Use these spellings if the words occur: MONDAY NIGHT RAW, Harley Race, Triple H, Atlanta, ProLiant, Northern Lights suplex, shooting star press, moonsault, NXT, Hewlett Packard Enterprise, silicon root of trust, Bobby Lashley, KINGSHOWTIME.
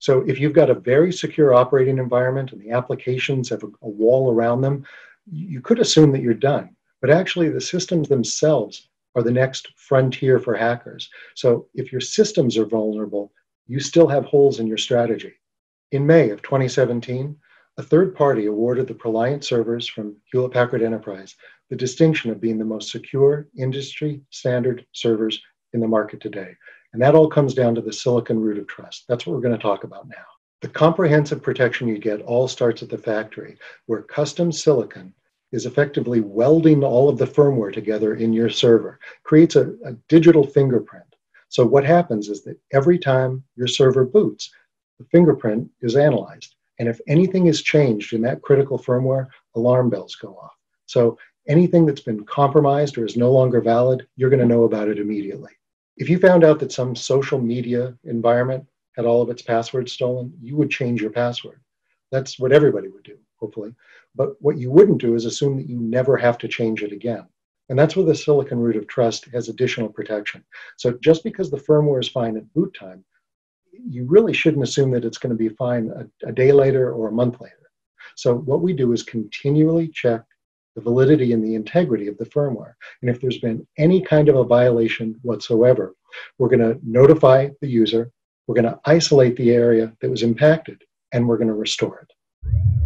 So if you've got a very secure operating environment and the applications have a wall around them, you could assume that you're done. But actually, the systems themselves are the next frontier for hackers. So if your systems are vulnerable, you still have holes in your strategy. In May of 2017, a third party awarded the ProLiant servers from Hewlett Packard Enterprise the distinction of being the most secure industry standard servers in the market today. And that all comes down to the silicon root of trust. That's what we're going to talk about now. The comprehensive protection you get all starts at the factory, where custom silicon is effectively welding all of the firmware together in your server. Creates a digital fingerprint. So what happens is that every time your server boots, the fingerprint is analyzed. And if anything is changed in that critical firmware, alarm bells go off. So anything that's been compromised or is no longer valid, you're going to know about it immediately. If you found out that some social media environment had all of its passwords stolen, you would change your password. That's what everybody would do, hopefully. But what you wouldn't do is assume that you never have to change it again. And that's where the silicon root of trust has additional protection. So just because the firmware is fine at boot time, you really shouldn't assume that it's going to be fine a day later or a month later. So what we do is continually check the validity and the integrity of the firmware. And if there's been any kind of a violation whatsoever, we're going to notify the user, we're going to isolate the area that was impacted, and we're going to restore it.